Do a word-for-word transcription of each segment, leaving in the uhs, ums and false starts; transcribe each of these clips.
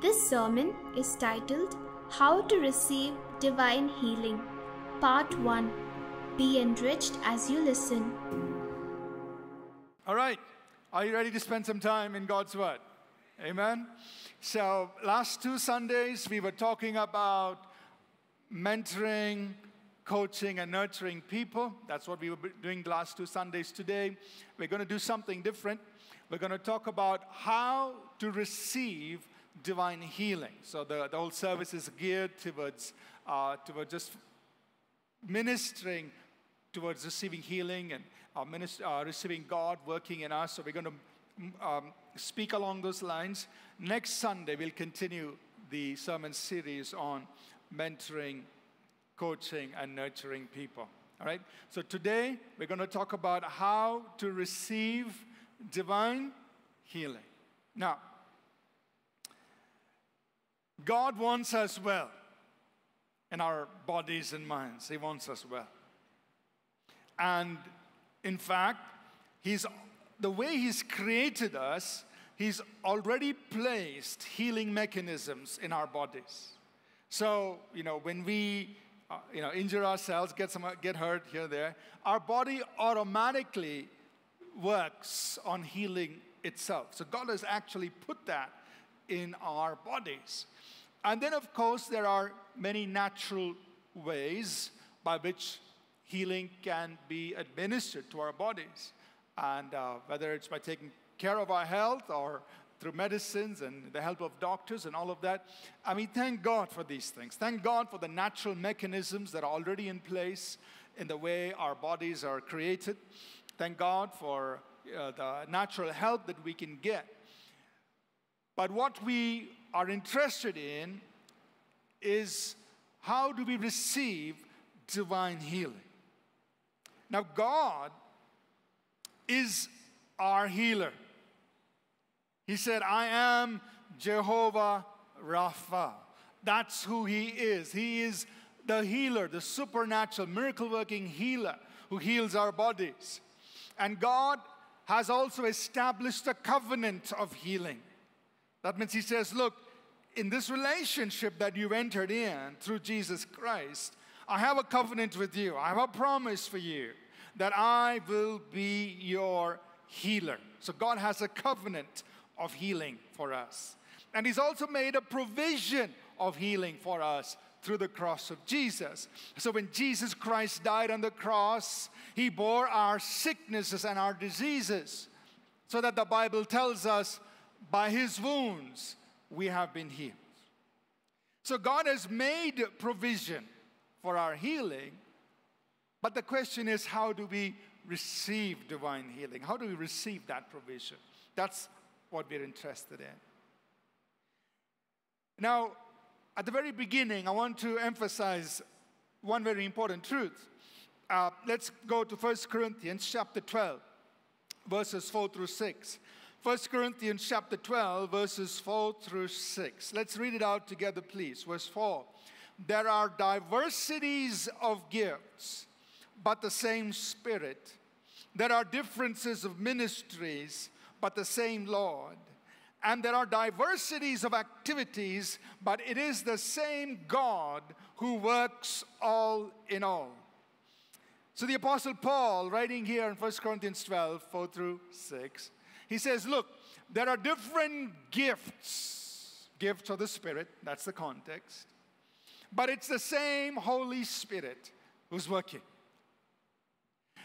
This sermon is titled How to Receive Divine Healing, Part one. Be enriched as you listen. All right. Are you ready to spend some time in God's Word? Amen. So last two Sundays, we were talking about mentoring, coaching, and nurturing people. That's what we were doing the last two Sundays. Today, we're going to do something different. We're going to talk about how to receive divine healing. So the, the whole service is geared towards, uh, towards just ministering towards receiving healing and uh, minister, uh, receiving God working in us. So we're going to Um, speak along those lines. Next Sunday, we'll continue the sermon series on mentoring, coaching, and nurturing people. All right? So today, we're going to talk about how to receive divine healing. Now, God wants us well in our bodies and minds. He wants us well. And in fact, He's The way He's created us, He's already placed healing mechanisms in our bodies. So, you know, when we, uh, you know, injure ourselves, get, some, get hurt here there, our body automatically works on healing itself. So God has actually put that in our bodies. And then, of course, there are many natural ways by which healing can be administered to our bodies. And uh, whether it's by taking care of our health or through medicines and the help of doctors and all of that. I mean, thank God for these things. Thank God for the natural mechanisms that are already in place in the way our bodies are created. Thank God for uh, the natural help that we can get. But what we are interested in is how do we receive divine healing? Now, God is our healer. He said, I am Jehovah Rapha. That's who He is. He is the healer, the supernatural, miracle-working healer who heals our bodies. And God has also established a covenant of healing. That means He says, look, in this relationship that you've entered in through Jesus Christ, I have a covenant with you. I have a promise for you that I will be your healer. So God has a covenant of healing for us. And He's also made a provision of healing for us through the cross of Jesus. So when Jesus Christ died on the cross, He bore our sicknesses and our diseases, so that the Bible tells us, by His wounds, we have been healed. So God has made provision for our healing. But the question is, how do we receive divine healing? How do we receive that provision? That's what we're interested in. Now, at the very beginning, I want to emphasize one very important truth. Uh, let's go to First Corinthians chapter twelve, verses four through six. First Corinthians chapter twelve, verses four through six. Let's read it out together, please. Verse four. There are diversities of gifts, but the same Spirit. There are differences of ministries, but the same Lord. And there are diversities of activities, but it is the same God who works all in all. So the Apostle Paul, writing here in First Corinthians twelve, four through six, he says, look, there are different gifts, gifts of the Spirit, that's the context, but it's the same Holy Spirit who's working.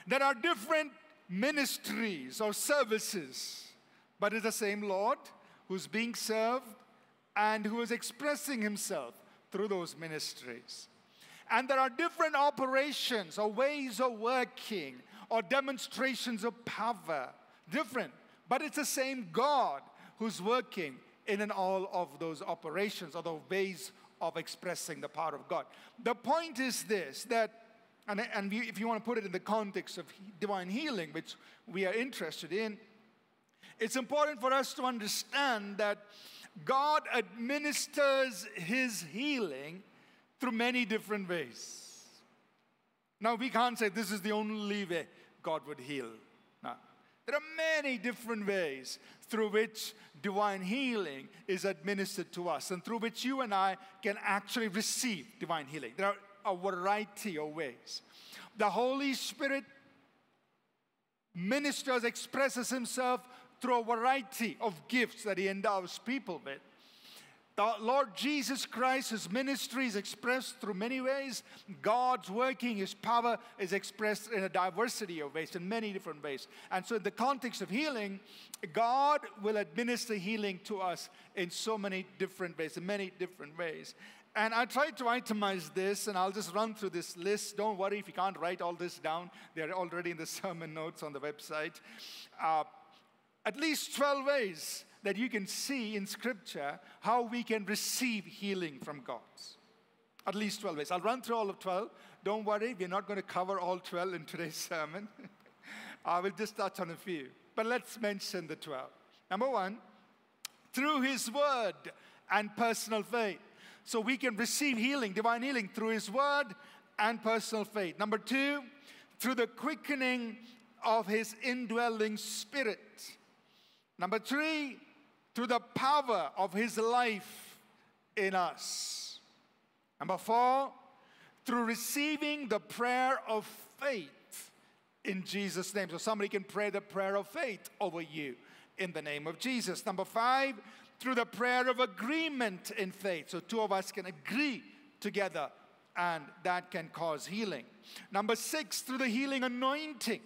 There are different ministries or services, but it's the same Lord who's being served and who is expressing Himself through those ministries. And there are different operations or ways of working or demonstrations of power. Different, but it's the same God who's working in and all of those operations or the ways of expressing the power of God. The point is this, that And, and if you want to put it in the context of divine healing, which we are interested in, it's important for us to understand that God administers His healing through many different ways. Now, we can't say this is the only way God would heal. No. There are many different ways through which divine healing is administered to us, and through which you and I can actually receive divine healing. There are a variety of ways. The Holy Spirit ministers, expresses himself through a variety of gifts that he endows people with. The Lord Jesus Christ, his ministry is expressed through many ways. God's working, his power is expressed in a diversity of ways, in many different ways. And so in the context of healing, God will administer healing to us in so many different ways, in many different ways. And I tried to itemize this, and I'll just run through this list. Don't worry if you can't write all this down. They're already in the sermon notes on the website. Uh, at least twelve ways that you can see in Scripture how we can receive healing from God. At least twelve ways. I'll run through all of twelve. Don't worry, we're not going to cover all twelve in today's sermon. I will just touch on a few. But let's mention the twelve. Number one, through his word and personal faith. So we can receive healing, divine healing, through his word and personal faith. Number two, through the quickening of his indwelling spirit. Number three, through the power of his life in us. Number four, through receiving the prayer of faith in Jesus' name. So somebody can pray the prayer of faith over you in the name of Jesus. Number five, through the prayer of agreement in faith. So two of us can agree together, and that can cause healing. Number six, through the healing anointing.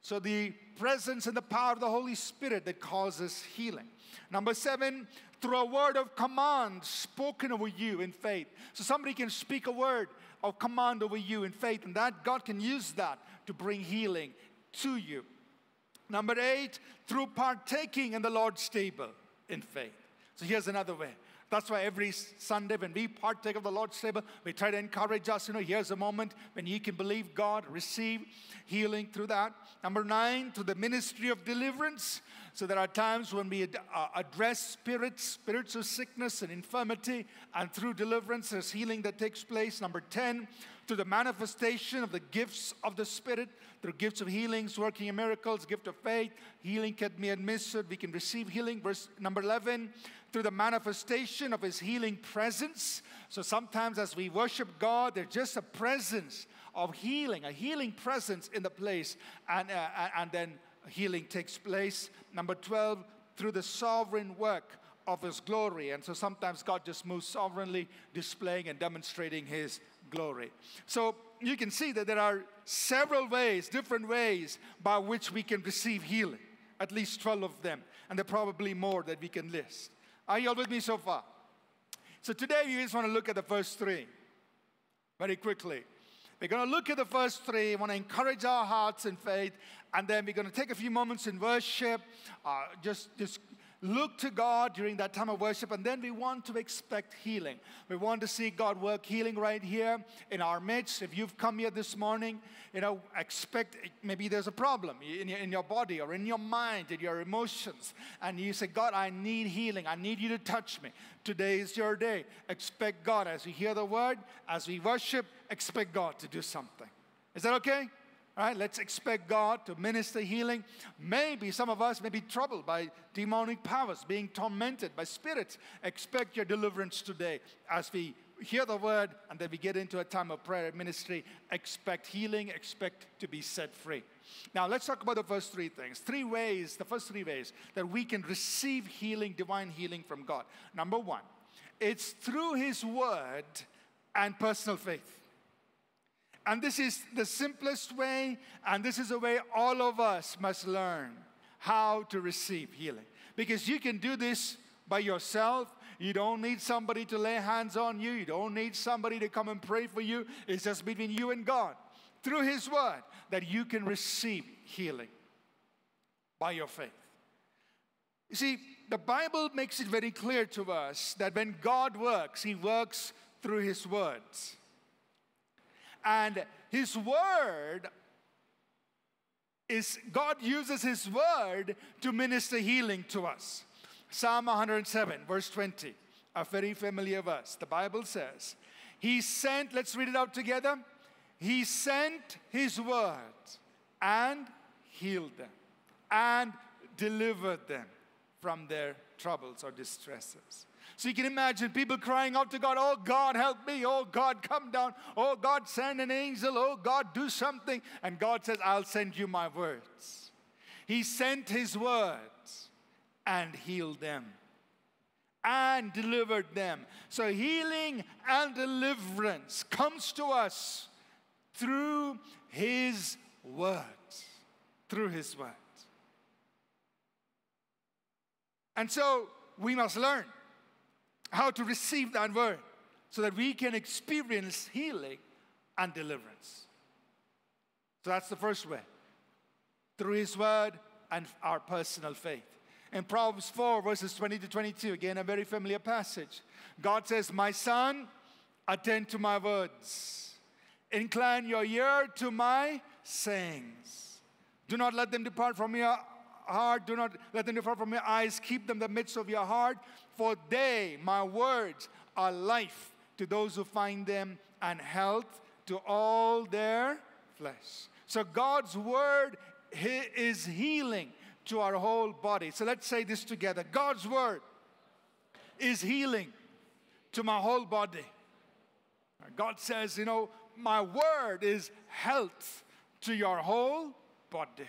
So the presence and the power of the Holy Spirit that causes healing. Number seven, through a word of command spoken over you in faith. So somebody can speak a word of command over you in faith, and that God can use that to bring healing to you. Number eight, through partaking in the Lord's table in faith. So here's another way. That's why every Sunday when we partake of the Lord's table, we try to encourage us, you know, here's a moment when you can believe God, receive healing through that. Number nine, through the ministry of deliverance. So there are times when we ad uh, address spirits, spirits of sickness and infirmity, and through deliverance there's healing that takes place. Number ten, through the manifestation of the gifts of the Spirit, through gifts of healings, working in miracles, gift of faith, healing can be administered. We can receive healing. Verse number eleven, through the manifestation of his healing presence. So sometimes as we worship God, there's just a presence of healing, a healing presence in the place, and, uh, and then healing takes place. Number twelve, through the sovereign work of his glory. And so sometimes God just moves sovereignly, displaying and demonstrating his glory. So you can see that there are several ways, different ways by which we can receive healing, at least twelve of them, and there are probably more that we can list. Are you all with me so far? So today we just want to look at the first three very quickly. We're going to look at the first three. We want to encourage our hearts in faith, and then we're going to take a few moments in worship, uh, just, just look to God during that time of worship, and then we want to expect healing. We want to see God work healing right here in our midst. If you've come here this morning, you know, expect maybe there's a problem in your, in your body or in your mind, in your emotions, and you say, God, I need healing. I need you to touch me. Today is your day. Expect God. As we hear the word, as we worship, expect God to do something. Is that okay? All right, let's expect God to minister healing. Maybe some of us may be troubled by demonic powers, being tormented by spirits. Expect your deliverance today. As we hear the word and then we get into a time of prayer and ministry, expect healing, expect to be set free. Now, let's talk about the first three things. Three ways, the first three ways that we can receive healing, divine healing from God. Number one, it's through his word and personal faith. And this is the simplest way, and this is a way all of us must learn how to receive healing. Because you can do this by yourself. You don't need somebody to lay hands on you. You don't need somebody to come and pray for you. It's just between you and God, through his word, that you can receive healing by your faith. You see, the Bible makes it very clear to us that when God works, he works through his words. And his word is, God uses his word to minister healing to us. Psalm one hundred seven, verse twenty, a very familiar verse. The Bible says, he sent, let's read it out together. He sent his word and healed them and delivered them from their troubles or distresses. So you can imagine people crying out to God, "Oh God, help me. Oh God, come down. Oh God, send an angel. Oh God, do something." And God says, "I'll send you my words." He sent his words and healed them and delivered them. So healing and deliverance comes to us through his words. Through his words. And so we must learn how to receive that word so that we can experience healing and deliverance. So that's the first way. Through his word and our personal faith. In Proverbs four verses twenty to twenty-two, again a very familiar passage. God says, "My son, attend to my words. Incline your ear to my sayings. Do not let them depart from your heart. Do not let them depart from your eyes. Keep them in the midst of your heart. For they, my words, are life to those who find them and health to all their flesh." So God's word is healing to our whole body. So let's say this together. God's word is healing to my whole body. God says, you know, my word is health to your whole body.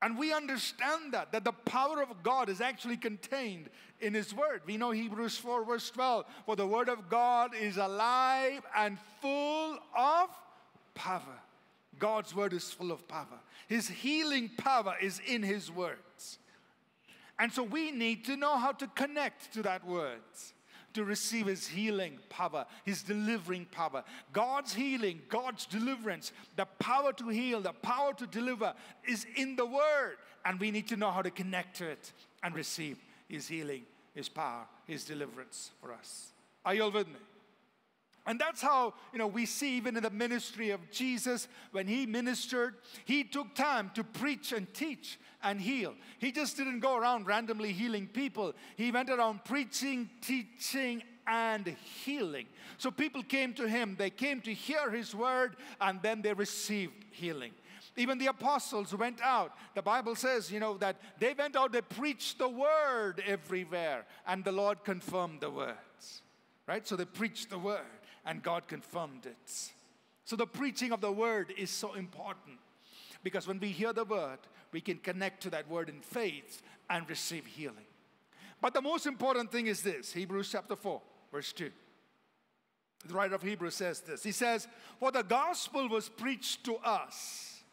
And we understand that, that the power of God is actually contained in his word. We know Hebrews four verse twelve, "For the word of God is alive and full of power." God's word is full of power. His healing power is in his words. And so we need to know how to connect to that word to receive his healing power, his delivering power. God's healing, God's deliverance, the power to heal, the power to deliver is in the word. And we need to know how to connect to it and receive his healing, his power, his deliverance for us. Are you all with me? And that's how, you know, we see even in the ministry of Jesus, when he ministered, he took time to preach and teach and heal. He just didn't go around randomly healing people. He went around preaching, teaching, and healing. So people came to him. They came to hear his word, and then they received healing. Even the apostles went out. The Bible says, you know, that they went out, they preached the word everywhere, and the Lord confirmed the words, right? So they preached the word. And God confirmed it. So the preaching of the word is so important. Because when we hear the word, we can connect to that word in faith and receive healing. But the most important thing is this. Hebrews chapter four, verse two. The writer of Hebrews says this. He says, "For the gospel was preached to us,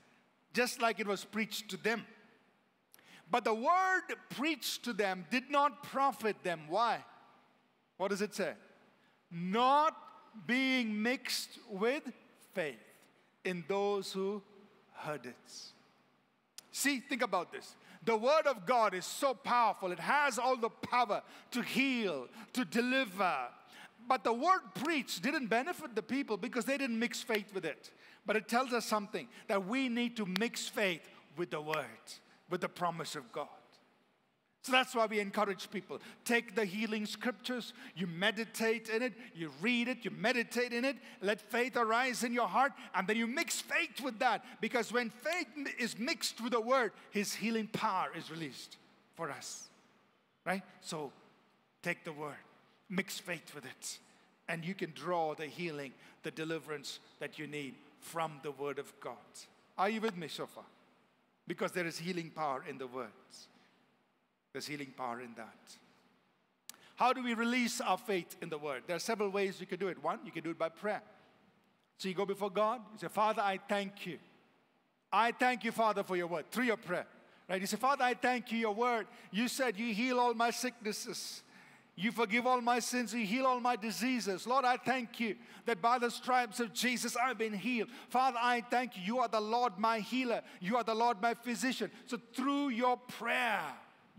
just like it was preached to them. But the word preached to them did not profit them." Why? What does it say? "Not being mixed with faith in those who heard it." See, think about this. The word of God is so powerful. It has all the power to heal, to deliver. But the word preached didn't benefit the people because they didn't mix faith with it. But it tells us something, that we need to mix faith with the word, with the promise of God. So that's why we encourage people. Take the healing scriptures. You meditate in it. You read it. You meditate in it. Let faith arise in your heart. And then you mix faith with that. Because when faith is mixed with the word, his healing power is released for us. Right? So take the word. Mix faith with it. And you can draw the healing, the deliverance that you need from the word of God. Are you with me so far? Because there is healing power in the words. There's healing power in that. How do we release our faith in the word? There are several ways you can do it. One, you can do it by prayer. So you go before God. You say, "Father, I thank you. I thank you, Father, for your word," through your prayer. Right? You say, "Father, I thank you, your word. You said you heal all my sicknesses. You forgive all my sins. You heal all my diseases. Lord, I thank you that by the stripes of Jesus, I've been healed. Father, I thank you. You are the Lord, my healer. You are the Lord, my physician." So through your prayer,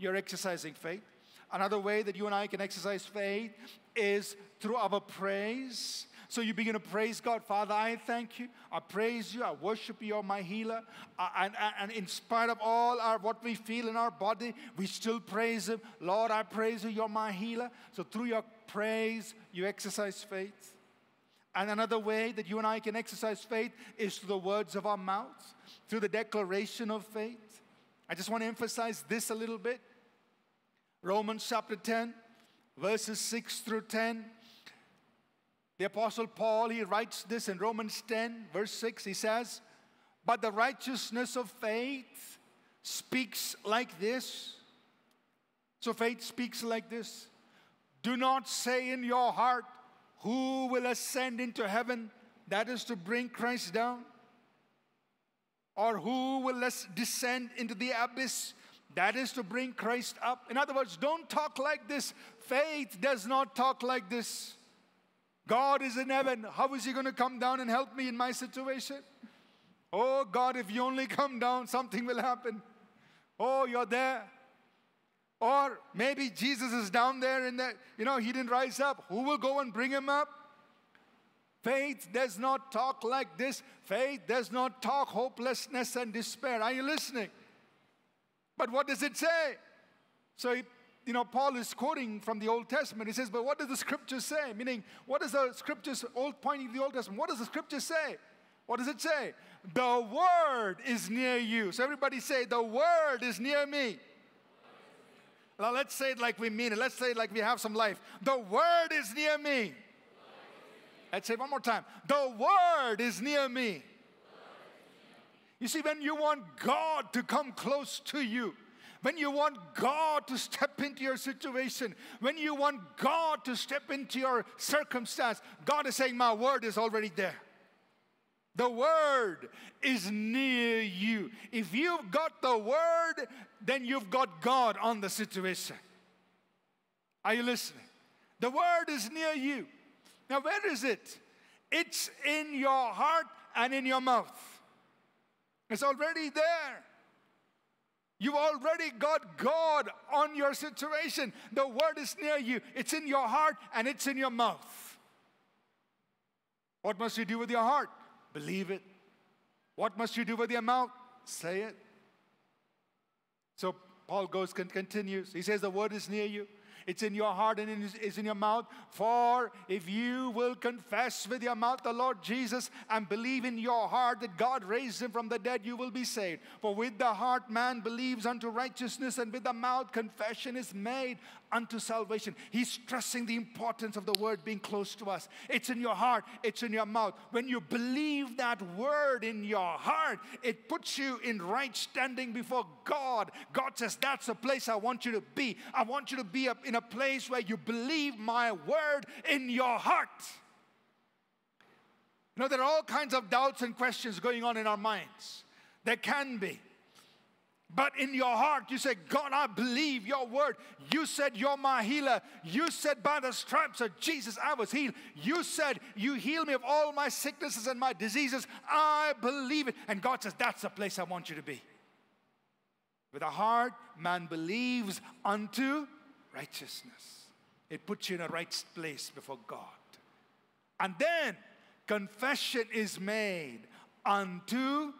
you're exercising faith. Another way that you and I can exercise faith is through our praise. So you begin to praise God. "Father, I thank you. I praise you. I worship you. You're my healer." I, and, and in spite of all our, what we feel in our body, we still praise him. "Lord, I praise you. You're my healer." So through your praise, you exercise faith. And another way that you and I can exercise faith is through the words of our mouths, through the declaration of faith. I just want to emphasize this a little bit. Romans chapter ten, verses six through ten. The Apostle Paul, he writes this in Romans ten, verse six. He says, "But the righteousness of faith speaks like this." So faith speaks like this. "Do not say in your heart, who will ascend into heaven?" That is to bring Christ down. "Or who will descend into the abyss?" That is to bring Christ up. In other words, don't talk like this. Faith does not talk like this. God is in heaven. How is he going to come down and help me in my situation? Oh, God, if you only come down, something will happen. Oh, you're there. Or maybe Jesus is down there and that, you know, he didn't rise up. Who will go and bring him up? Faith does not talk like this. Faith does not talk hopelessness and despair. Are you listening? But what does it say? So, you know, Paul is quoting from the Old Testament. He says, but what does the Scripture say? Meaning, what is the Scripture's old point of the Old Testament? What does the Scripture say? What does it say? The Word is near you. So everybody say, the Word is near me. Now let's say it like we mean it. Let's say it like we have some life. The Word is near me. Let's say it one more time. The Word is near me. You see, when you want God to come close to you, when you want God to step into your situation, when you want God to step into your circumstance, God is saying, my Word is already there. The Word is near you. If you've got the Word, then you've got God on the situation. Are you listening? The Word is near you. Now, where is it? It's in your heart and in your mouth. It's already there. You've already got God on your situation. The Word is near you. It's in your heart and it's in your mouth. What must you do with your heart? Believe it. What must you do with your mouth? Say it. So Paul goes and continues. He says the Word is near you. It's in your heart and it's in your mouth. For if you will confess with your mouth the Lord Jesus and believe in your heart that God raised him from the dead, you will be saved. For with the heart man believes unto righteousness, and with the mouth confession is made unto salvation. He's stressing the importance of the Word being close to us. It's in your heart. It's in your mouth. When you believe that Word in your heart, it puts you in right standing before God. God says, that's the place I want you to be. I want you to be in a place where you believe my Word in your heart. You know, there are all kinds of doubts and questions going on in our minds. There can be. But in your heart, you say, God, I believe your Word. You said you're my healer. You said by the stripes of Jesus, I was healed. You said you heal me of all my sicknesses and my diseases. I believe it. And God says, that's the place I want you to be. With a heart, man believes unto righteousness. It puts you in a right place before God. And then confession is made unto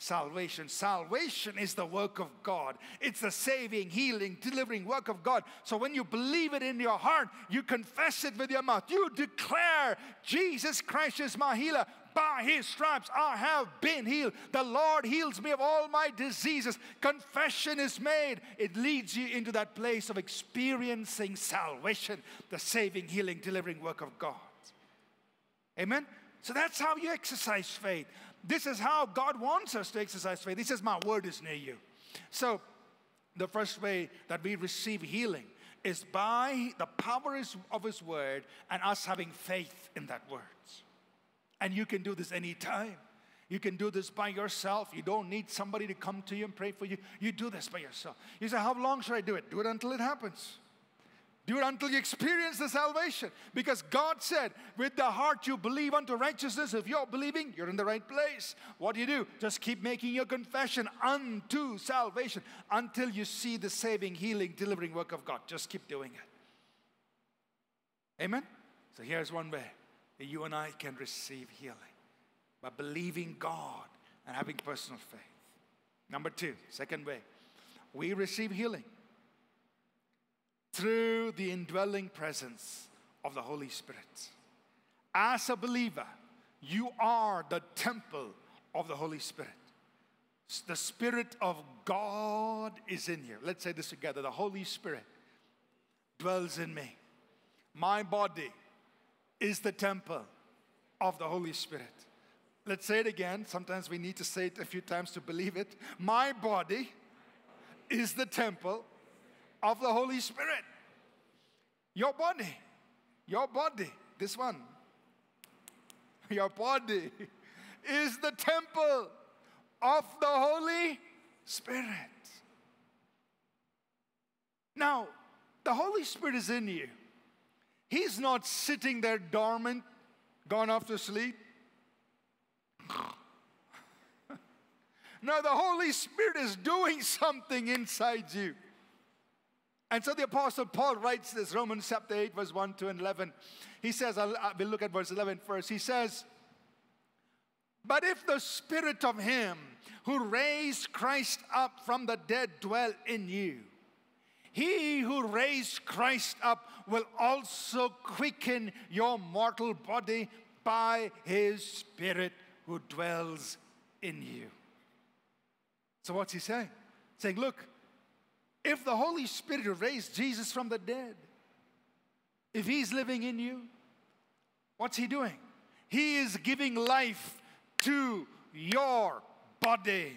salvation. Salvation is the work of God. It's the saving, healing, delivering work of God. So when you believe it in your heart, you confess it with your mouth. You declare, Jesus Christ is my healer. By his stripes I have been healed. The Lord heals me of all my diseases. Confession is made. It leads you into that place of experiencing salvation, the saving, healing, delivering work of God. Amen? So that's how you exercise faith. This is how God wants us to exercise faith. He says, my Word is near you. So the first way that we receive healing is by the power of his Word and us having faith in that Word. And you can do this anytime. You can do this by yourself. You don't need somebody to come to you and pray for you. You do this by yourself. You say, how long should I do it? Do it until it happens. Do it until you experience the salvation. Because God said, with the heart you believe unto righteousness. If you're believing, you're in the right place. What do you do? Just keep making your confession unto salvation until you see the saving, healing, delivering work of God. Just keep doing it. Amen? So here's one way that you and I can receive healing by believing God and having personal faith. Number two, second way, we receive healing through the indwelling presence of the Holy Spirit. As a believer, you are the temple of the Holy Spirit. The Spirit of God is in you. Let's say this together. The Holy Spirit dwells in me. My body is the temple of the Holy Spirit. Let's say it again. Sometimes we need to say it a few times to believe it. My body is the temple of the Holy Spirit. Your body, your body, this one, your body is the temple of the Holy Spirit. Now, the Holy Spirit is in you. He's not sitting there dormant, gone off to sleep. No, the Holy Spirit is doing something inside you. And so the Apostle Paul writes this, Romans chapter eight, verse one to eleven. He says, I'll, we'll look at verse eleven first. He says, but if the Spirit of Him who raised Christ up from the dead dwell in you, He who raised Christ up will also quicken your mortal body by His Spirit who dwells in you. So what's he saying? He's saying, look, if the Holy Spirit who raised Jesus from the dead, if He's living in you, what's He doing? He is giving life to your body.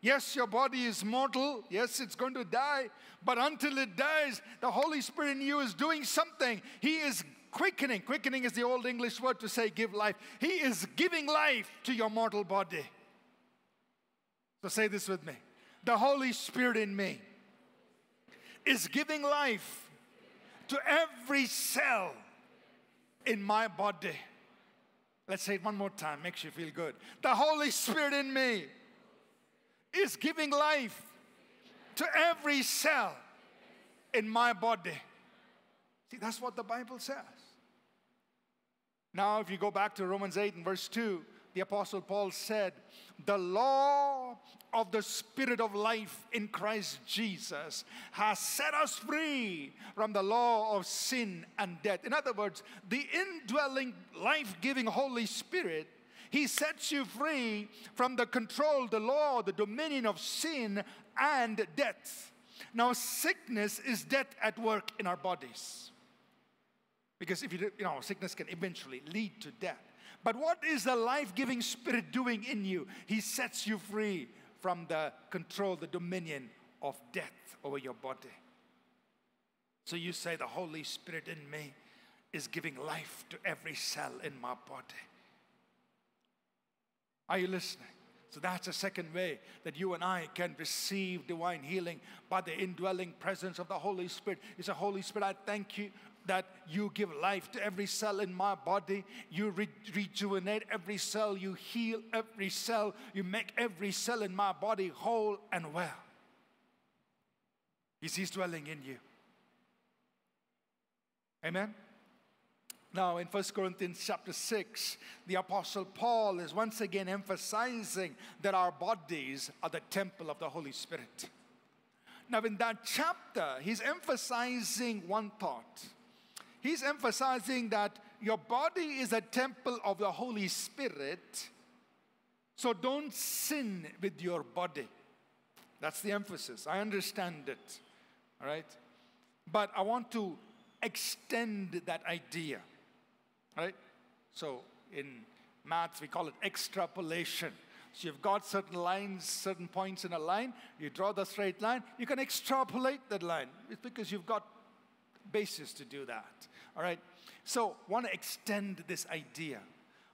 Yes, your body is mortal. Yes, it's going to die. But until it dies, the Holy Spirit in you is doing something. He is quickening. Quickening is the old English word to say give life. He is giving life to your mortal body. So say this with me. The Holy Spirit in me is giving life to every cell in my body. Let's say it one more time. Makes you feel good. The Holy Spirit in me is giving life to every cell in my body. See, that's what the Bible says. Now, if you go back to Romans eight and verse two, the Apostle Paul said, the law of the Spirit of life in Christ Jesus has set us free from the law of sin and death. In other words, the indwelling, life-giving Holy Spirit, He sets you free from the control, the law, the dominion of sin and death. Now, sickness is death at work in our bodies. Because if you, you know, sickness can eventually lead to death. But what is the life-giving Spirit doing in you? He sets you free from the control, the dominion of death over your body. So you say, the Holy Spirit in me is giving life to every cell in my body. Are you listening? So that's a second way that you and I can receive divine healing by the indwelling presence of the Holy Spirit. It's a Holy Spirit, I thank you that you give life to every cell in my body. You re rejuvenate every cell. You heal every cell. You make every cell in my body whole and well. He's, he's dwelling in you. Amen? Now, in First Corinthians chapter six, the Apostle Paul is once again emphasizing that our bodies are the temple of the Holy Spirit. Now, in that chapter, he's emphasizing one thought. He's emphasizing that your body is a temple of the Holy Spirit, so don't sin with your body. That's the emphasis. I understand it, all right? But I want to extend that idea. Right? So in maths, we call it extrapolation. So you've got certain lines, certain points in a line. You draw the straight line. You can extrapolate that line. It's because you've got basis to do that. All right? So I want to extend this idea.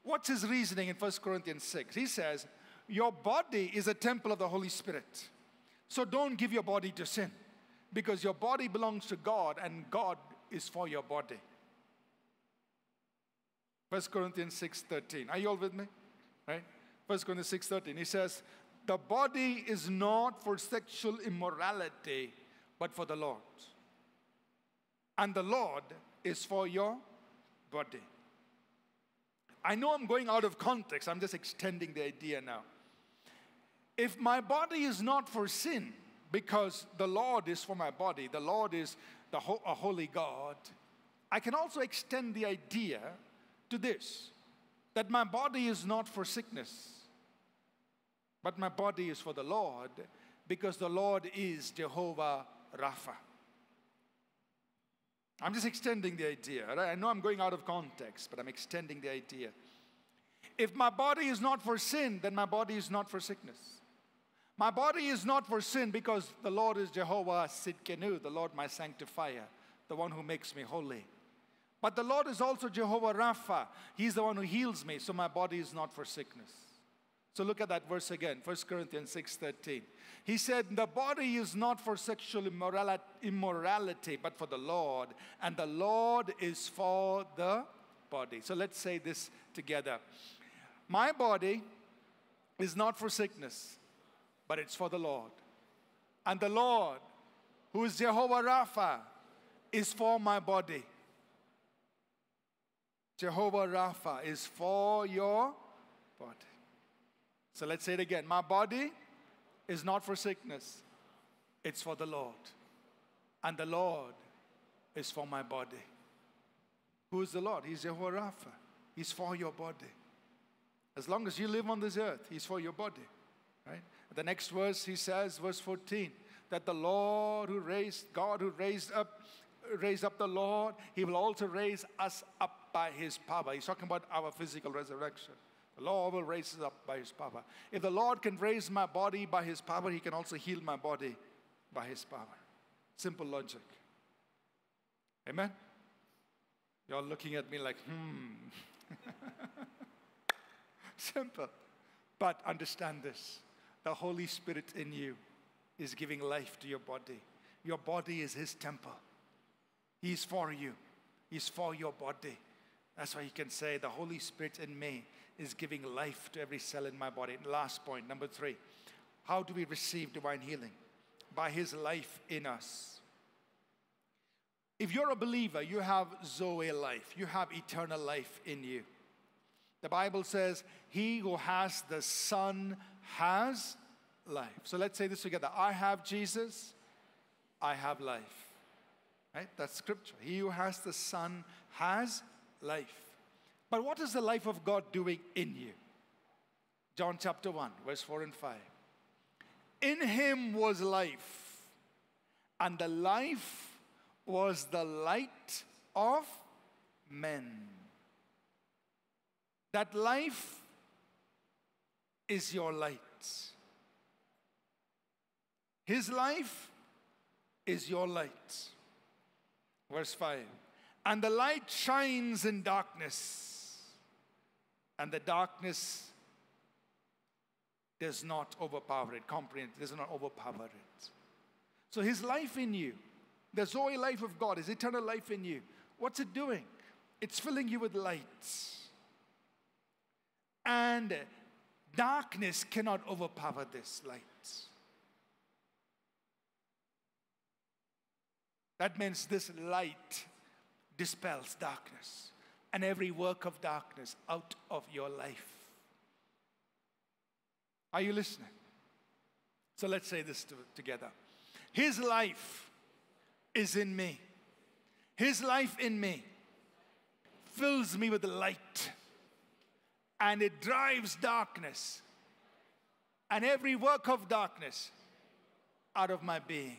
What's his reasoning in First Corinthians six? He says, your body is a temple of the Holy Spirit. So don't give your body to sin, because your body belongs to God and God is for your body. First Corinthians six thirteen. Are you all with me? Right? First Corinthians six thirteen. He says, the body is not for sexual immorality, but for the Lord. And the Lord is for your body. I know I'm going out of context. I'm just extending the idea now. If my body is not for sin, because the Lord is for my body, the Lord is the ho- a holy God, I can also extend the idea to this, that my body is not for sickness, but my body is for the Lord, because the Lord is Jehovah Rapha. I'm just extending the idea. Right? I know I'm going out of context, but I'm extending the idea. If my body is not for sin, then my body is not for sickness. My body is not for sin because the Lord is Jehovah Sidkenu, the Lord my sanctifier, the one who makes me holy. But the Lord is also Jehovah Rapha. He's the one who heals me, so my body is not for sickness. So look at that verse again, First Corinthians six thirteen. He said, the body is not for sexual immorality, but for the Lord, and the Lord is for the body. So let's say this together. My body is not for sickness, but it's for the Lord. And the Lord, who is Jehovah Rapha, is for my body. Jehovah Rapha is for your body. So let's say it again. My body is not for sickness. It's for the Lord. And the Lord is for my body. Who is the Lord? He's Jehovah Rapha. He's for your body. As long as you live on this earth, he's for your body. Right? The next verse, he says, verse fourteen, that the Lord who raised, God who raised up, raised up the Lord, he will also raise us up by his power. He's talking about our physical resurrection. The Lord will raise us up by his power. If the Lord can raise my body by his power, he can also heal my body by his power. Simple logic. Amen? You're looking at me like, hmm. Simple. But understand this. The Holy Spirit in you is giving life to your body. Your body is his temple. He's for you. He's for your body. That's why you can say, the Holy Spirit in me is giving life to every cell in my body. And last point, number three. How do we receive divine healing? By his life in us. If you're a believer, you have Zoe life. You have eternal life in you. The Bible says, he who has the Son has life. So let's say this together. I have Jesus. I have life. Right? That's scripture. He who has the Son has life. But what is the life of God doing in you? John chapter one, verse four and five. In him was life, and the life was the light of men. That life is your light. His life is your light. Verse five. And the light shines in darkness, and the darkness does not overpower it, comprehend it, does not overpower it. So his life in you, the Zoe life of God, his eternal life in you. What's it doing? It's filling you with light. And darkness cannot overpower this light. That means this light dispels darkness and every work of darkness out of your life. Are you listening? So let's say this together. His life is in me. His life in me fills me with light, and it drives darkness and every work of darkness out of my being.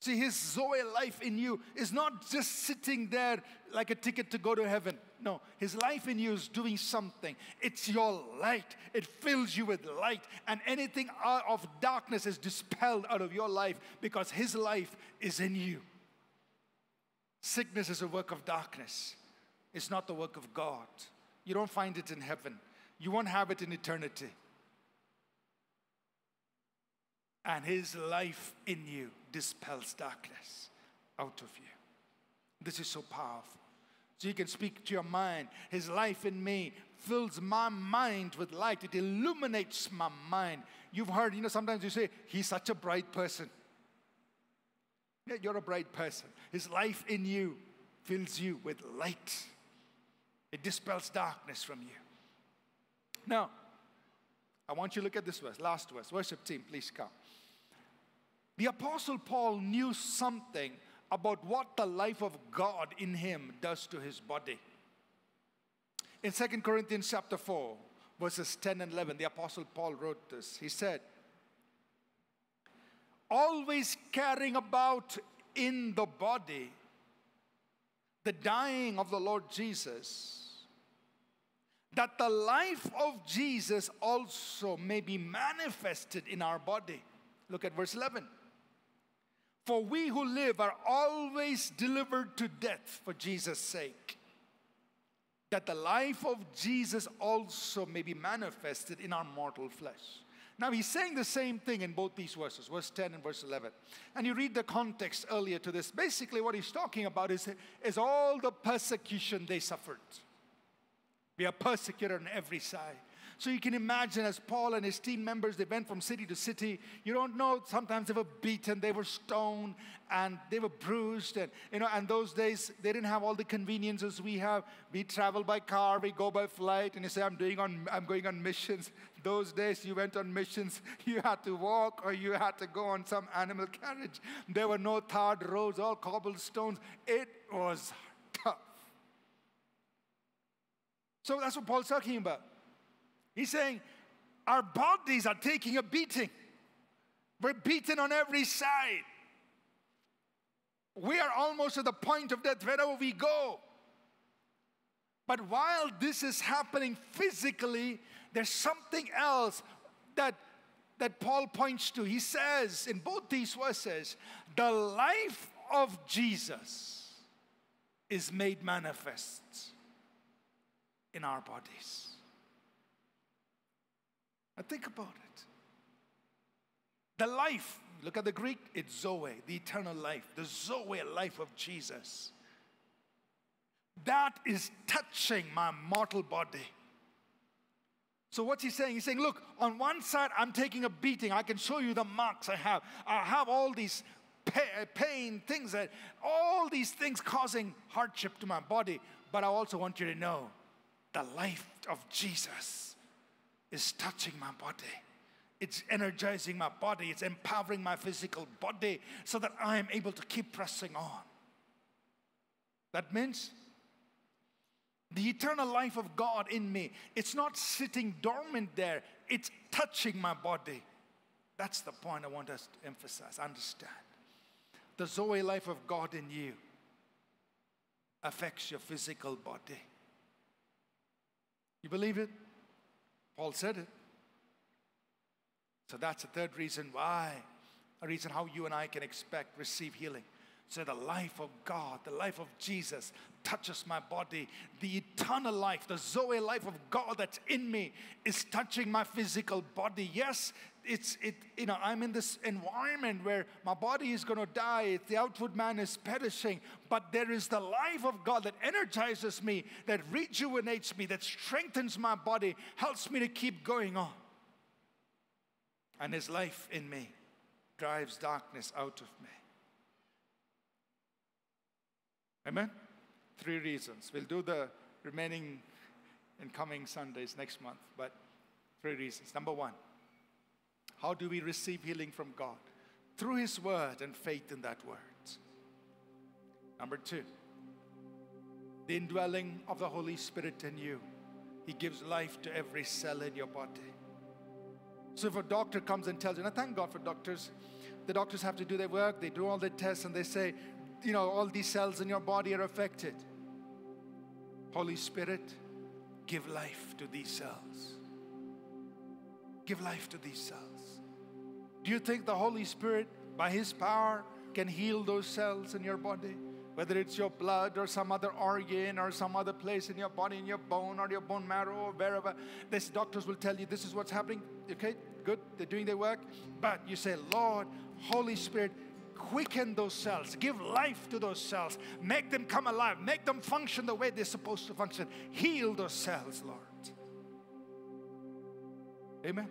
See, his Zoe life in you is not just sitting there like a ticket to go to heaven. No, his life in you is doing something. It's your light. It fills you with light. And anything out of darkness is dispelled out of your life because his life is in you. Sickness is a work of darkness. It's not the work of God. You don't find it in heaven. You won't have it in eternity. And his life in you dispels darkness out of you. This is so powerful. So you can speak to your mind. His life in me fills my mind with light. It illuminates my mind. You've heard, you know, sometimes you say, he's such a bright person. Yeah, you're a bright person. His life in you fills you with light. It dispels darkness from you. Now, I want you to look at this verse, last verse. Worship team, please come. The Apostle Paul knew something about what the life of God in him does to his body. In Second Corinthians chapter four, verses ten and eleven, the Apostle Paul wrote this. He said, always carrying about in the body, the dying of the Lord Jesus, that the life of Jesus also may be manifested in our body. Look at verse eleven. For we who live are always delivered to death for Jesus' sake, that the life of Jesus also may be manifested in our mortal flesh. Now he's saying the same thing in both these verses, verse ten and verse eleven. And you read the context earlier to this. Basically what he's talking about is, is all the persecution they suffered. We are persecuted on every side. So you can imagine as Paul and his team members, they went from city to city. You don't know, sometimes they were beaten, they were stoned, and they were bruised. And, you know, and those days, they didn't have all the conveniences we have. We travel by car, we go by flight, and you say, I'm, doing on, I'm going on missions. Those days, you went on missions, you had to walk, or you had to go on some animal carriage. There were no tarred roads, all cobblestones. It was tough. So that's what Paul's talking about. He's saying, our bodies are taking a beating. We're beaten on every side. We are almost at the point of death wherever we go. But while this is happening physically, there's something else that, that Paul points to. He says in both these verses, the life of Jesus is made manifest in our bodies. Now think about it. The life, look at the Greek, it's Zoe, the eternal life, the Zoe life of Jesus. That is touching my mortal body. So what's he saying? He's saying, look, on one side, I'm taking a beating. I can show you the marks I have. I have all these pain things, that, all these things causing hardship to my body. But I also want you to know the life of Jesus is touching my body. It's energizing my body. It's empowering my physical body so that I am able to keep pressing on. That means the eternal life of God in me, it's not sitting dormant there. It's touching my body. That's the point I want us to emphasize, understand. The Zoe life of God in you affects your physical body. You believe it? Paul said it. So that's the third reason why, a reason how you and I can expect, receive healing. So the life of God, the life of Jesus touches my body. The eternal life, the Zoe life of God that's in me is touching my physical body. Yes, it's, it, you know, I'm in this environment where my body is going to die. The outward man is perishing. But there is the life of God that energizes me, that rejuvenates me, that strengthens my body, helps me to keep going on. And his life in me drives darkness out of me. Amen? Three reasons. We'll do the remaining in coming Sundays next month, but three reasons. Number one, how do we receive healing from God? Through his word and faith in that word. Number two, the indwelling of the Holy Spirit in you. He gives life to every cell in your body. So if a doctor comes and tells you, and I thank God for doctors, the doctors have to do their work, they do all the tests, and they say, you know, all these cells in your body are affected. Holy Spirit, give life to these cells. Give life to these cells. Do you think the Holy Spirit, by his power, can heal those cells in your body? Whether it's your blood or some other organ or some other place in your body, in your bone or your bone marrow or wherever. These doctors will tell you this is what's happening. Okay, good, they're doing their work. But you say, Lord, Holy Spirit, quicken those cells. Give life to those cells. Make them come alive. Make them function the way they're supposed to function. Heal those cells, Lord. Amen.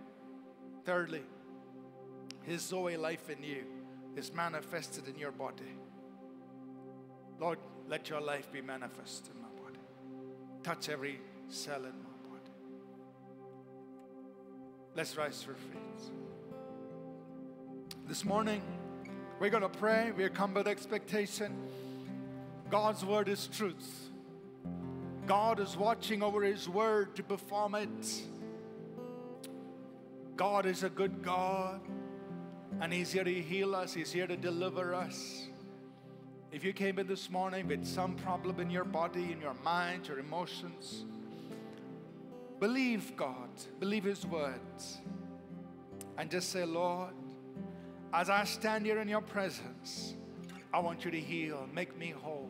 Thirdly, his Zoe life in you is manifested in your body. Lord, let your life be manifest in my body. Touch every cell in my body. Let's rise to our feet. This morning, we're going to pray. We come with expectation. God's word is truth. God is watching over his word to perform it. God is a good God. And he's here to heal us. He's here to deliver us. If you came in this morning with some problem in your body, in your mind, your emotions, believe God, believe His words, and just say, Lord, as I stand here in your presence, I want you to heal, make me whole.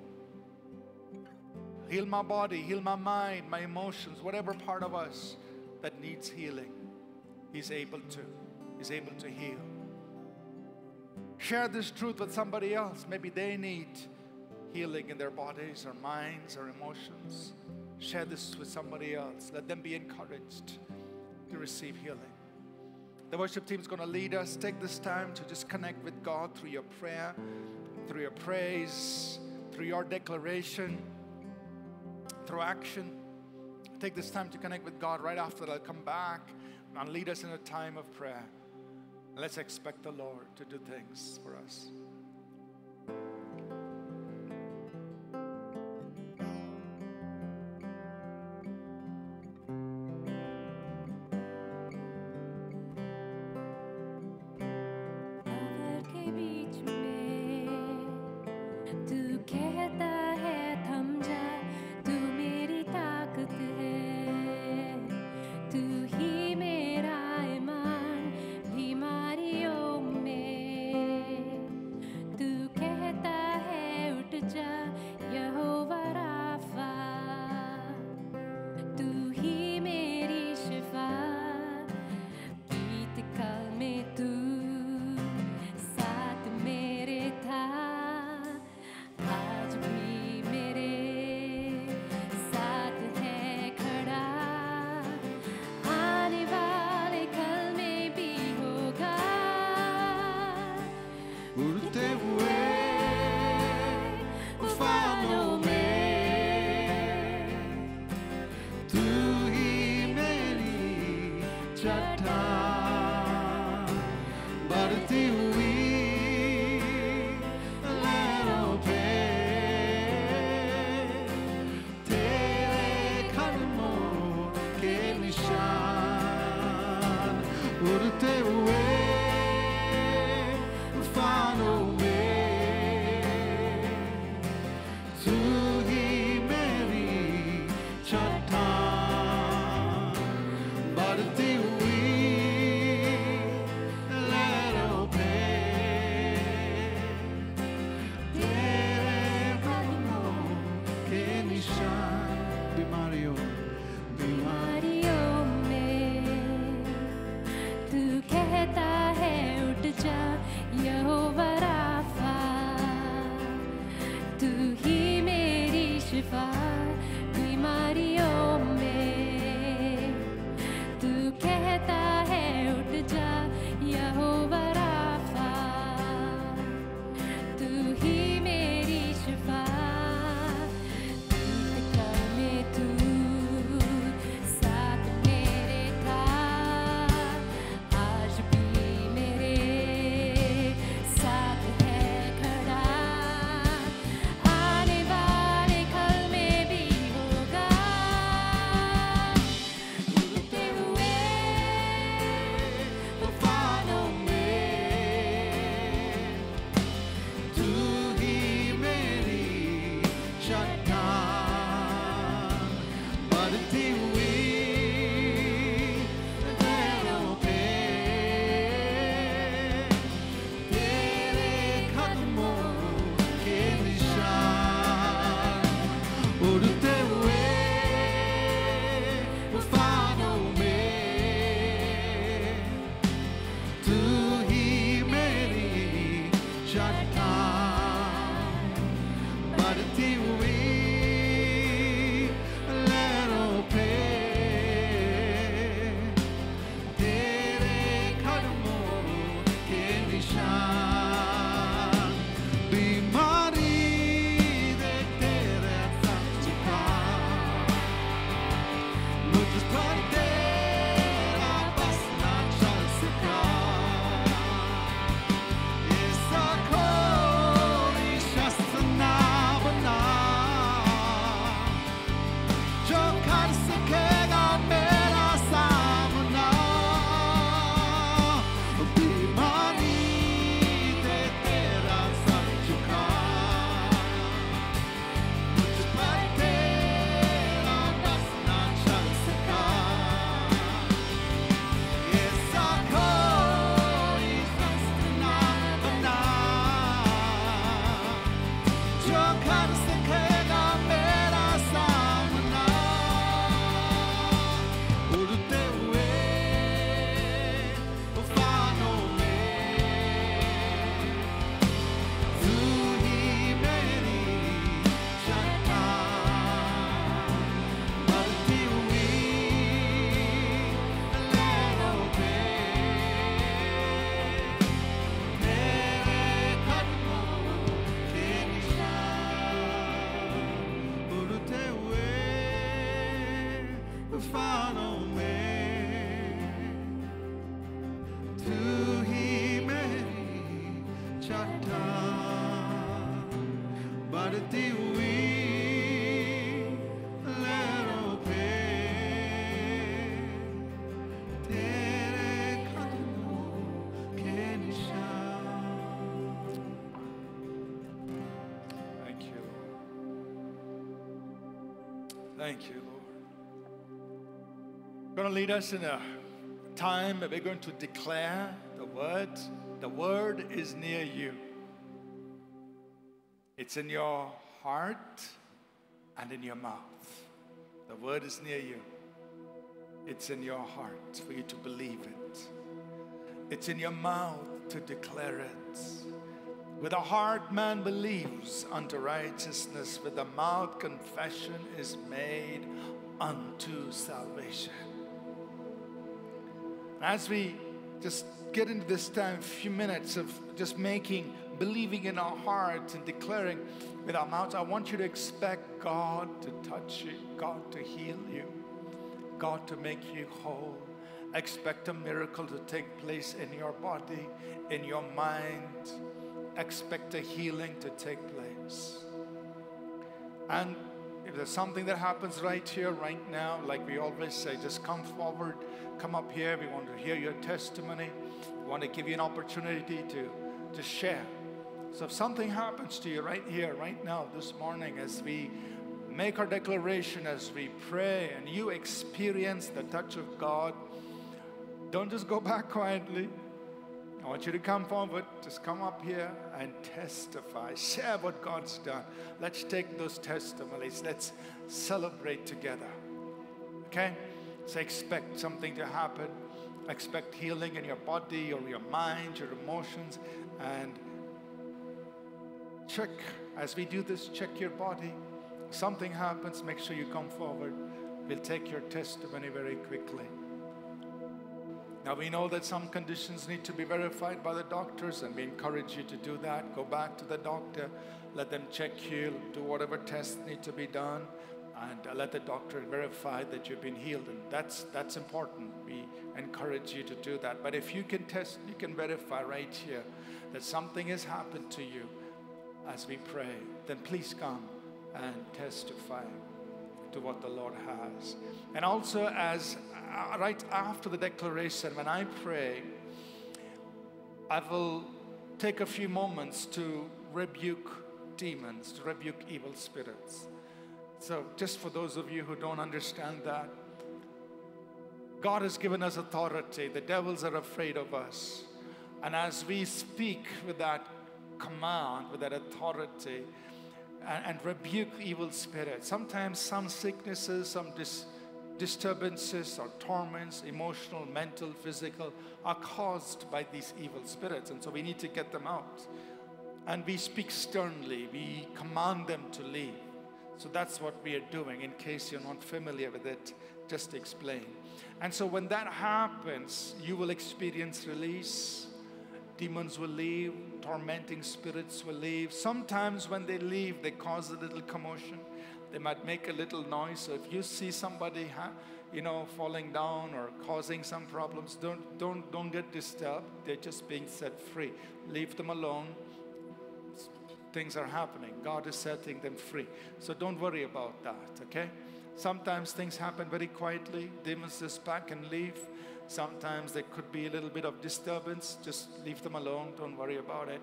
Heal my body, heal my mind, my emotions, whatever part of us that needs healing, He's able to. He's able to heal. Share this truth with somebody else. Maybe they need healing in their bodies or minds or emotions. Share this with somebody else. Let them be encouraged to receive healing. The worship team is going to lead us. Take this time to just connect with God through your prayer, through your praise, through your declaration, through action. Take this time to connect with God. Right after that, I'll come back and lead us in a time of prayer. Let's expect the Lord to do things for us. Jehovah Rapha, tu hi meri shifa, geet kal mein tu saath mere tha, aaj bhi mere saath hai khada, aane wale kal mein bhi hoga, udte hue Jehovah Rapha, tu hi meri shifa, बीमारियों में तू कहता है उठ जा, यहोवा Rafa, तू ही मेरी शिफा, तू follow me to Himeri Chatta Bartiwi. Thank you, Lord. Going to lead us in a time that we're going to declare the word. The word is near you. It's in your heart and in your mouth. The word is near you. It's in your heart for you to believe it. It's in your mouth to declare it. With the heart man believes unto righteousness, with the mouth confession is made unto salvation. As we just get into this time, a few minutes of just making, believing in our hearts and declaring with our mouths, I want you to expect God to touch you, God to heal you, God to make you whole. Expect a miracle to take place in your body, in your mind. Expect a healing to take place. And if there's something that happens right here, right now, like we always say, just come forward, come up here. We want to hear your testimony. We want to give you an opportunity to, to share. So if something happens to you right here, right now, this morning, as we make our declaration, as we pray, and you experience the touch of God, don't just go back quietly. I want you to come forward, just come up here and testify. Share what God's done. Let's take those testimonies. Let's celebrate together. Okay? So expect something to happen. Expect healing in your body or your mind, your emotions. And check, as we do this, check your body. If something happens, make sure you come forward. We'll take your testimony very quickly. Now, we know that some conditions need to be verified by the doctors, and we encourage you to do that. Go back to the doctor, let them check you, do whatever tests need to be done, and let the doctor verify that you've been healed. And that's, that's important. We encourage you to do that. But if you can test, you can verify right here that something has happened to you as we pray, then please come and testify to what the Lord has. And also, as uh, right after the declaration, when I pray, I will take a few moments to rebuke demons, to rebuke evil spirits. So just for those of you who don't understand that, God has given us authority. The devils are afraid of us. And as we speak with that command, with that authority, and rebuke evil spirits. Sometimes some sicknesses, some dis disturbances or torments, emotional, mental, physical, are caused by these evil spirits. And so we need to get them out. And we speak sternly. We command them to leave. So that's what we are doing. In case you're not familiar with it, just explain. And so when that happens, you will experience release. Demons will leave, tormenting spirits will leave. Sometimes when they leave, they cause a little commotion. They might make a little noise. So if you see somebody, you know, falling down or causing some problems, don't, don't, don't get disturbed. They're just being set free. Leave them alone. Things are happening. God is setting them free. So don't worry about that, okay? Sometimes things happen very quietly. Demons just pack and leave. Sometimes there could be a little bit of disturbance. Just leave them alone. Don't worry about it.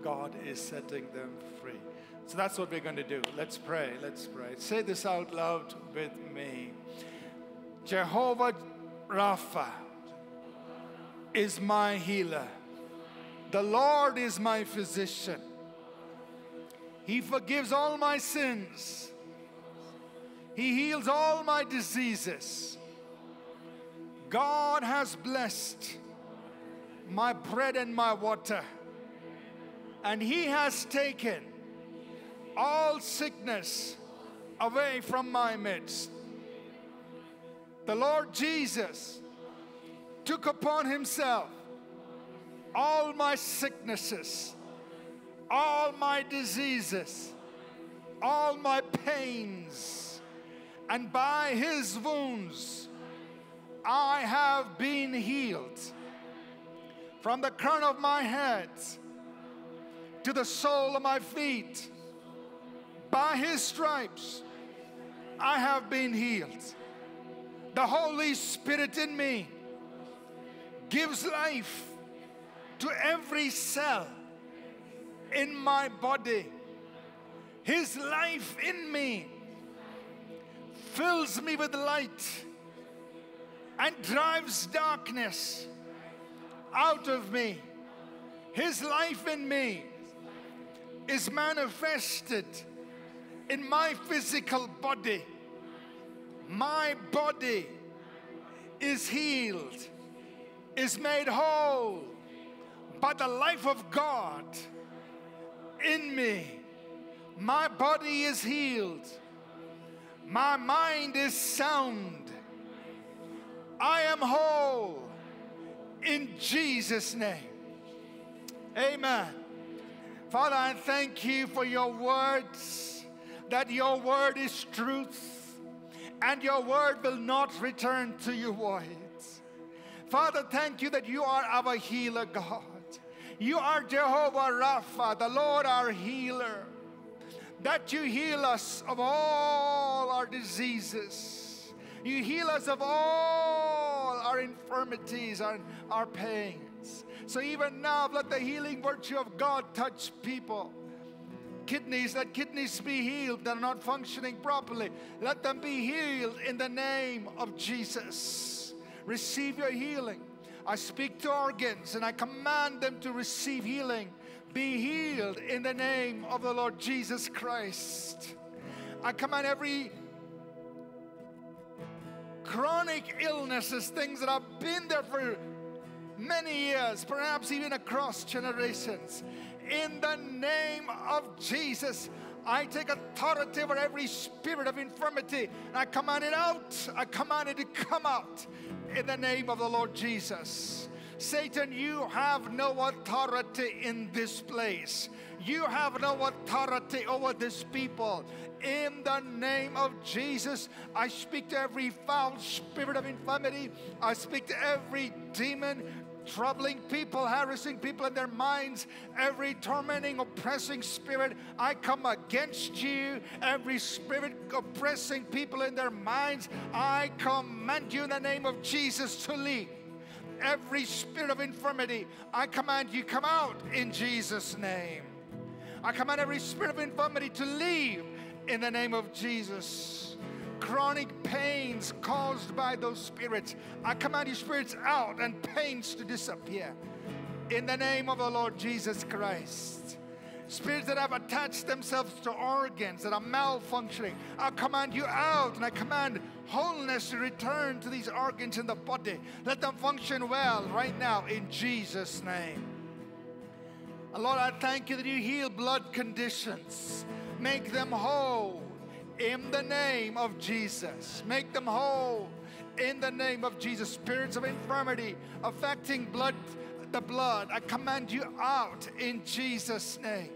God is setting them free. So that's what we're going to do. Let's pray. Let's pray. Say this out loud with me. Jehovah Rapha is my healer. The Lord is my physician. He forgives all my sins. He heals all my diseases. God has blessed my bread and my water, and He has taken all sickness away from my midst. The Lord Jesus took upon Himself all my sicknesses, all my diseases, all my pains, and by his wounds I have been healed. From the crown of my head to the sole of my feet, by his stripes I have been healed. The Holy Spirit in me gives life to every cell in my body. His life in me fills me with light and drives darkness out of me. His life in me is manifested in my physical body. My body is healed, is made whole by the life of God in me. My body is healed. My mind is sound. I am whole in Jesus' name. Amen. Father, I thank you for your words, that your word is truth, and your word will not return to you void. Father, thank you that you are our healer, God. You are Jehovah Rapha, the Lord our healer, that you heal us of all our diseases. You heal us of all our infirmities and our pain. So even now, let the healing virtue of God touch people. Kidneys, let kidneys be healed that are not functioning properly. Let them be healed in the name of Jesus. Receive your healing. I speak to organs and I command them to receive healing. Be healed in the name of the Lord Jesus Christ. I command every chronic illnesses, things that have been there for many years, perhaps even across generations. In the name of Jesus, I take authority over every spirit of infirmity, and I command it out. I command it to come out in the name of the Lord Jesus. Satan, you have no authority in this place. You have no authority over this people. In the name of Jesus, I speak to every foul spirit of infirmity. I speak to every demon troubling people, harassing people in their minds, every tormenting, oppressing spirit. I come against you. Every spirit oppressing people in their minds, I command you in the name of Jesus to leave. Every spirit of infirmity, I command you, come out in Jesus' name. I command every spirit of infirmity to leave in the name of Jesus. Chronic pains caused by those spirits, I command you spirits out and pains to disappear in the name of the Lord Jesus Christ. Spirits that have attached themselves to organs that are malfunctioning, I command you out, and I command wholeness to return to these organs in the body. Let them function well right now in Jesus' name. And Lord, I thank you that you heal blood conditions. Make them whole in the name of Jesus. Make them whole in the name of Jesus. Spirits of infirmity affecting blood, the blood, I command you out in Jesus' name.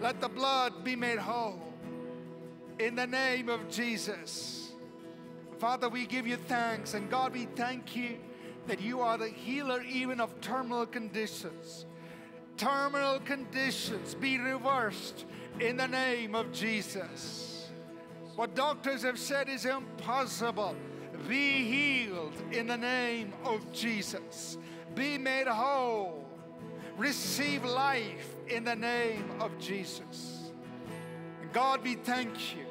Let the blood be made whole in the name of Jesus. Father, we give you thanks, and God, we thank you that you are the healer even of terminal conditions. Terminal conditions be reversed in the name of Jesus. What doctors have said is impossible, be healed in the name of Jesus. Be made whole. Receive life in the name of Jesus. God, we thank you.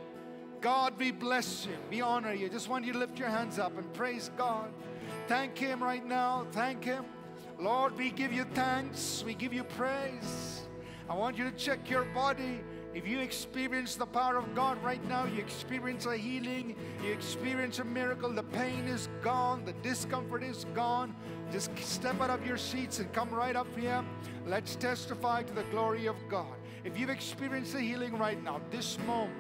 God, we bless you. We honor you. Just want you to lift your hands up and praise God. Thank him right now. Thank him. Lord, we give you thanks. We give you praise. I want you to check your body. If you experience the power of God right now, you experience a healing, you experience a miracle, the pain is gone, the discomfort is gone, just step out of your seats and come right up here. Let's testify to the glory of God. If you've experienced the healing right now, this moment,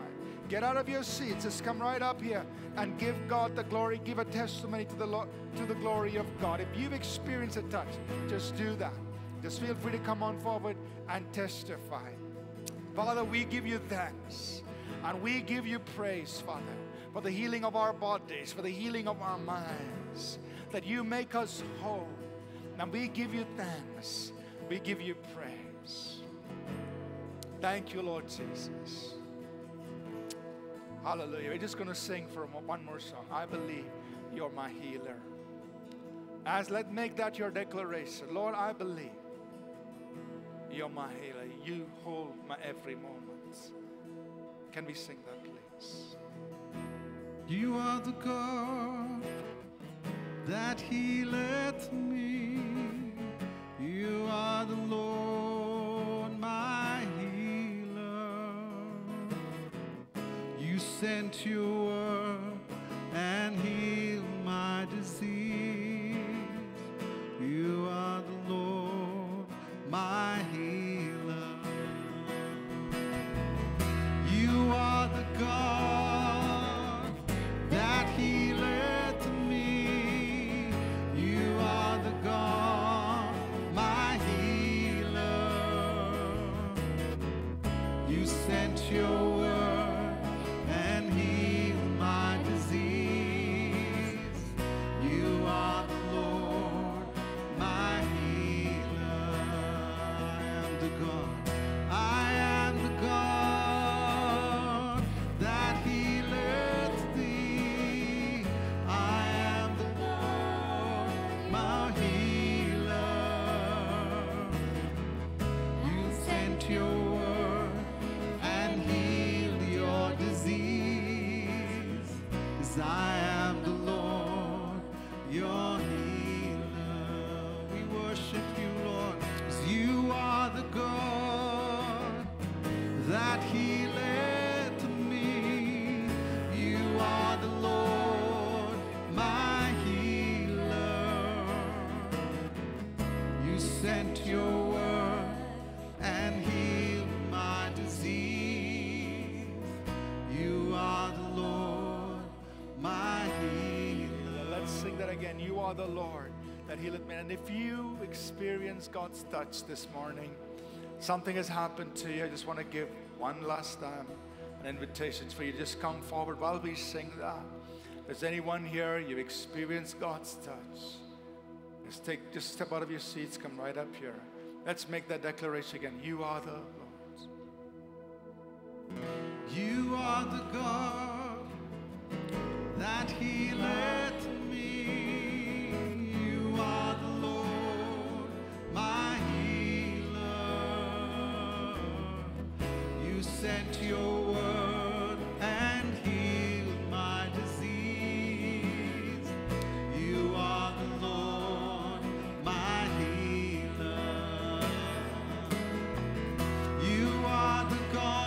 get out of your seats, just come right up here and give God the glory. Give a testimony to the, Lord, to the glory of God. If you've experienced a touch, just do that. Just feel free to come on forward and testify. Father, we give you thanks and we give you praise, Father, for the healing of our bodies, for the healing of our minds, that you make us whole. And we give you thanks. We give you praise. Thank you, Lord Jesus. Hallelujah. We're just going to sing for one more song. I believe you're my healer. As let's make that your declaration. Lord, I believe you're my healer. You hold my every moment. Can we sing that, please? You are the God that healeth me. You are the Lord, my healer. You sent your word and healed my disease. You are the Lord, my healer. You are the God. The Lord that healeth me. And if you experience God's touch this morning, something has happened to you, I just want to give one last time an invitation for you to just come forward while we sing that. If there's anyone here, you've experienced God's touch, just take just step out of your seats, come right up here. Let's make that declaration again. You are the Lord. You are the God that healeth me. You are the Lord, my healer. You sent your word and healed my disease. You are the Lord, my healer. You are the God.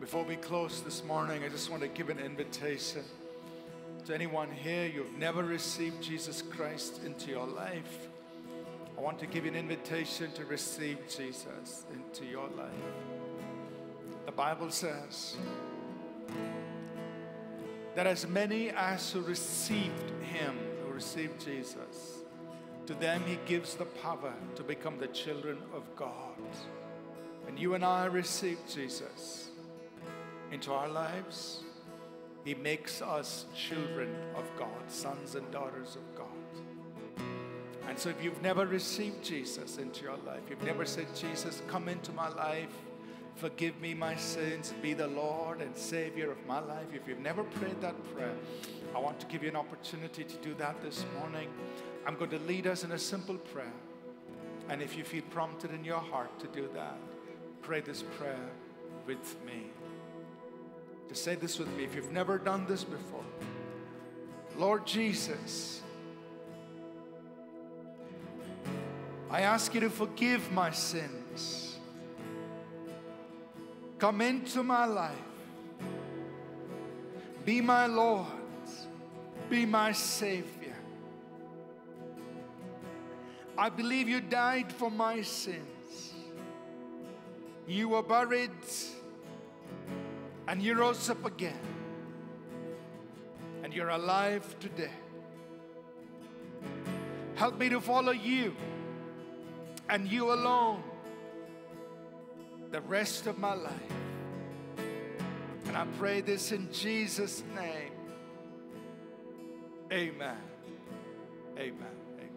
Before we close this morning, I just want to give an invitation to anyone here. You've never received Jesus Christ into your life. I want to give you an invitation to receive Jesus into your life. The Bible says that as many as who received him, who received Jesus, to them he gives the power to become the children of God. And you and I received Jesus into our lives, he makes us children of God, sons and daughters of God. And so if you've never received Jesus into your life, you've never said, Jesus, come into my life, forgive me my sins, be the Lord and Savior of my life. If you've never prayed that prayer, I want to give you an opportunity to do that this morning. I'm going to lead us in a simple prayer. And if you feel prompted in your heart to do that, pray this prayer with me. To say this with me, if you've never done this before, Lord Jesus, I ask you to forgive my sins. Come into my life. Be my Lord. Be my Savior. I believe you died for my sins. You were buried and you rose up again. And you're alive today. Help me to follow you and you alone the rest of my life. And I pray this in Jesus' name. Amen. Amen. Amen.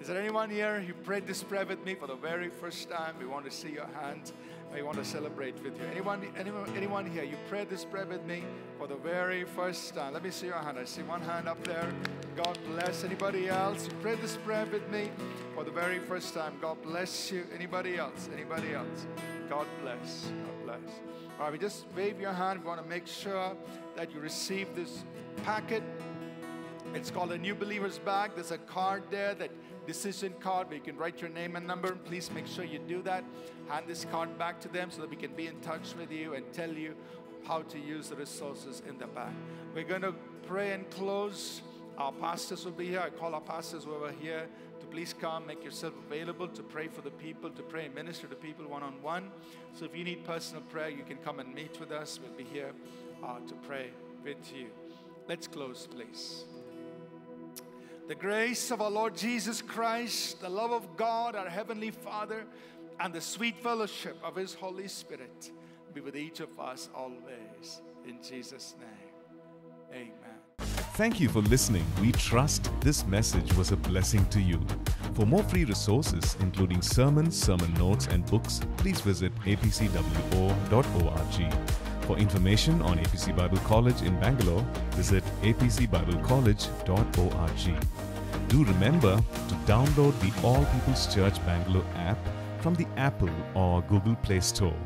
Is there anyone here who prayed this prayer with me for the very first time? We want to see your hands. We want to celebrate with you. Anyone, anyone, anyone here, you prayed this prayer with me for the very first time? Let me see your hand. I see one hand up there. God bless. Anybody else? You prayed this prayer with me for the very first time. God bless you. Anybody else? Anybody else? God bless. God bless. All right, we just wave your hand. We want to make sure that you receive this packet. It's called a New Believer's Bag. There's a card there, that decision card, where you can write your name and number. Please make sure you do that. Hand this card back to them so that we can be in touch with you and tell you how to use the resources in the bag. We're going to pray and close. Our pastors will be here. I call our pastors who are here to please come, make yourself available to pray for the people, to pray and minister to people one-on-one. So if you need personal prayer, you can come and meet with us. We'll be here uh, to pray with you. Let's close, please. The grace of our Lord Jesus Christ, the love of God, our Heavenly Father, and the sweet fellowship of His Holy Spirit be with each of us always. In Jesus' name, amen. Thank you for listening. We trust this message was a blessing to you. For more free resources, including sermons, sermon notes, and books, please visit A P C W O dot org. For information on A P C Bible College in Bangalore, visit A P C Bible College dot org. Do remember to download the All Peoples Church Bangalore app from the Apple or Google Play Store.